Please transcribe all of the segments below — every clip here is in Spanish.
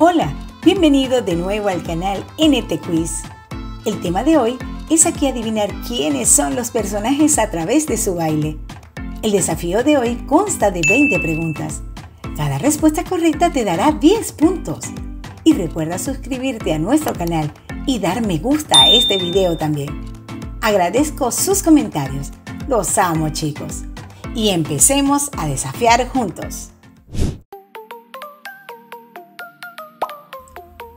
Hola, bienvenido de nuevo al canal NT Quiz. El tema de hoy es aquí adivinar quiénes son los personajes a través de su baile. El desafío de hoy consta de 20 preguntas. Cada respuesta correcta te dará 10 puntos. Y recuerda suscribirte a nuestro canal y dar me gusta a este video también. Agradezco sus comentarios. Los amo, chicos. Y empecemos a desafiar juntos.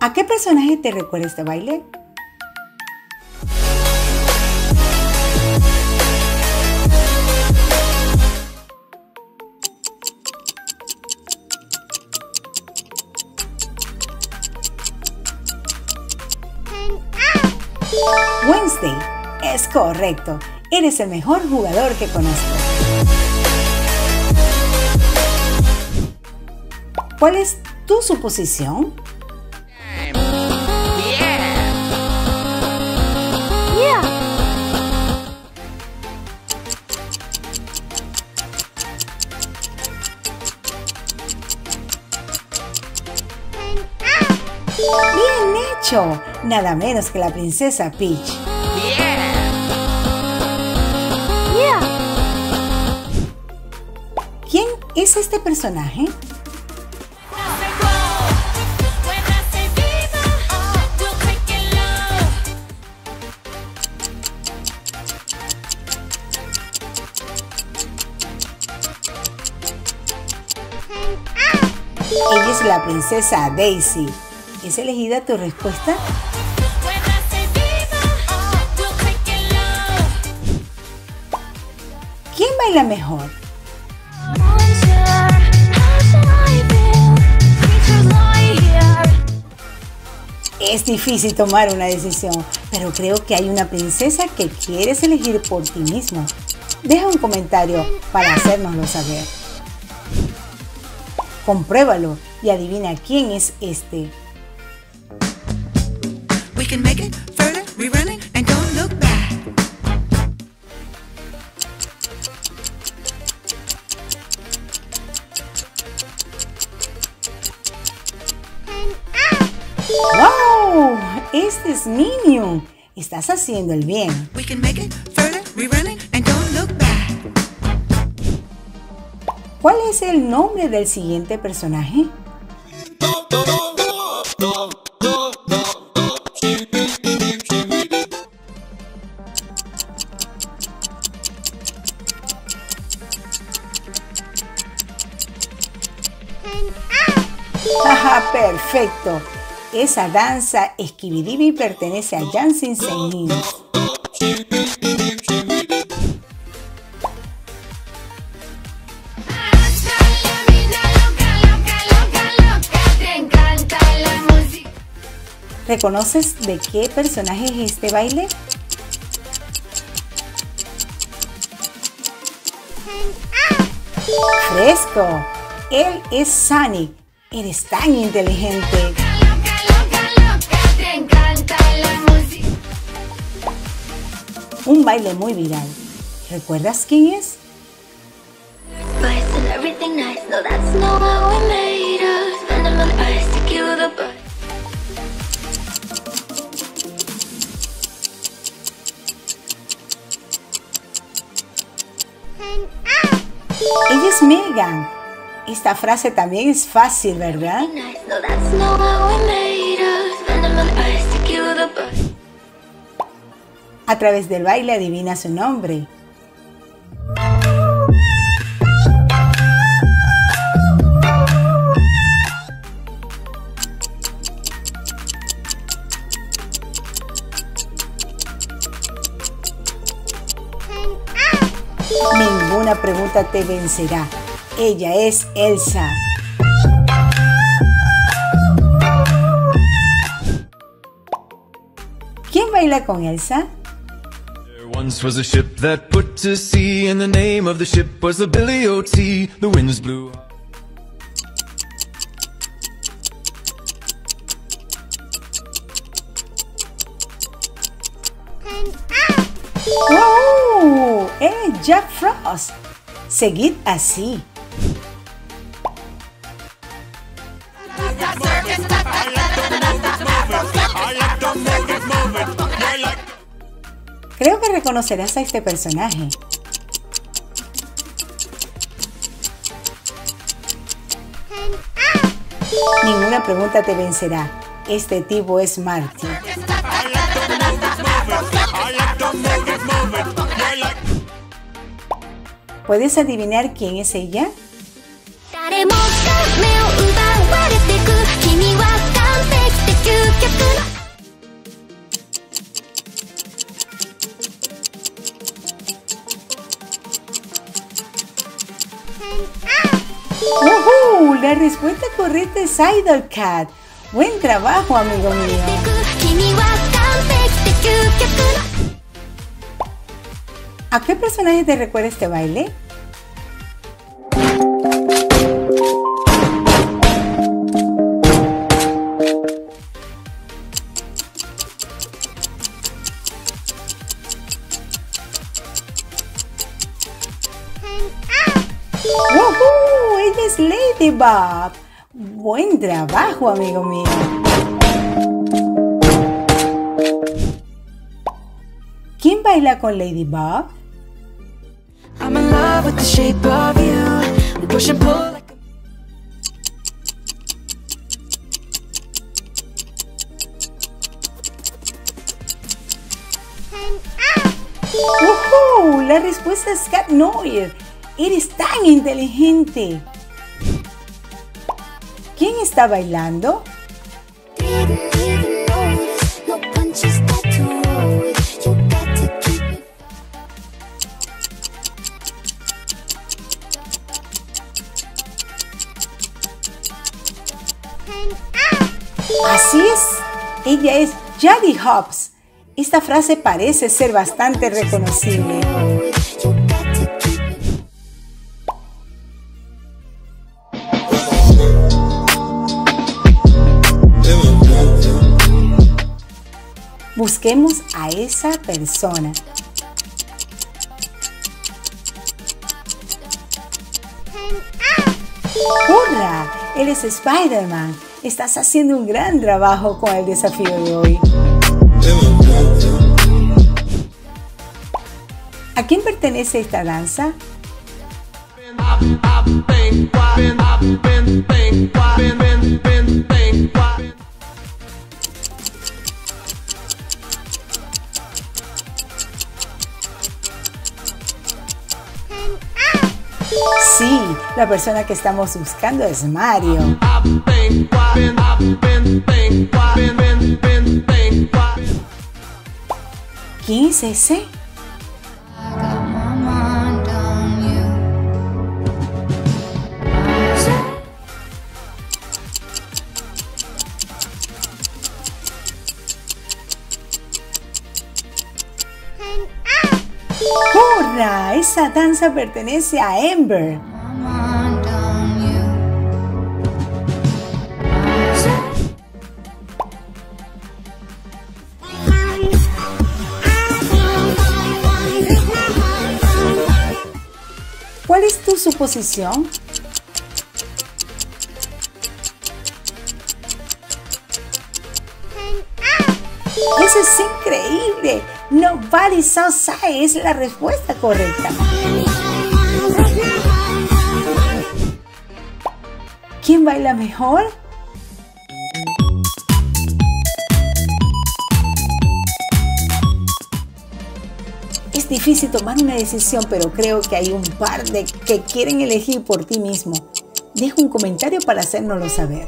¿A qué personaje te recuerda este baile? Wednesday. Es correcto. Eres el mejor jugador que conozco. ¿Cuál es tu suposición? ¡Bien hecho! Nada menos que la princesa Peach. ¿Quién es este personaje? Ella es la princesa Daisy. ¿Es elegida tu respuesta? ¿Quién baila mejor? Es difícil tomar una decisión, pero creo que hay una princesa que quieres elegir por ti mismo. Deja un comentario para hacérnoslo saber. Compruébalo y adivina quién es este. ¡Wow! Este es Minion. Estás haciendo el bien. ¿Cuál es el nombre del siguiente personaje? ¡Ah, perfecto! Esa danza Skibidi pertenece a Jansen. ¿Reconoces de qué personaje es este baile? ¡Fresco! Él es Sonic. Eres tan inteligente. Un baile muy viral. ¿Recuerdas quién es? Ella es Megan. Esta frase también es fácil, ¿verdad? A través del baile adivina su nombre. Ninguna pregunta te vencerá. Ella es Elsa. ¿Quién baila con Elsa? Once was a ship that put to sea, and the name of the ship was the Billy O. The winds blew. ¡Wow! ¡Es Jack Frost! Seguid así. Creo que reconocerás a este personaje. Ninguna pregunta te vencerá. Este tipo es Marty. ¿Puedes adivinar quién es ella? ¡Woohoo! La respuesta correcta es Idol Cat. Buen trabajo, amigo mío. ¿A qué personaje te recuerda este baile? ¡Woohoo! ¡Ella es Ladybug! Buen trabajo, amigo mío. ¿Quién baila con Ladybug? ¡Woohoo! La respuesta es Cat Noir. ¡Eres tan inteligente! ¿Quién está bailando? Así es, ella es Judy Hobbs. Esta frase parece ser bastante reconocible. Busquemos a esa persona. ¡Hurra! Él es Spider-Man. Estás haciendo un gran trabajo con el desafío de hoy. ¿A quién pertenece esta danza? Sí, la persona que estamos buscando es Mario. ¿Quién es ese? ¡Hurra! Esa danza pertenece a Ember. ¿Cuál es tu suposición? ¡Eso es increíble! Nobody's outside es la respuesta correcta. ¿Quién baila mejor? Es difícil tomar una decisión, pero creo que hay un par de que quieren elegir por ti mismo. Deja un comentario para hacérnoslo saber.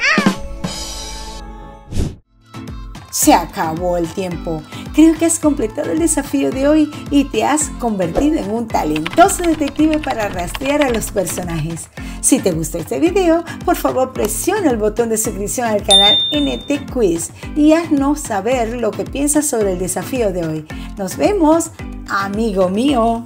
Se acabó el tiempo. Creo que has completado el desafío de hoy y te has convertido en un talentoso detective para rastrear a los personajes. Si te gustó este video, por favor presiona el botón de suscripción al canal NT Quiz y haznos saber lo que piensas sobre el desafío de hoy. ¡Nos vemos, amigo mío!